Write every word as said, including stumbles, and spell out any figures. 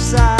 side.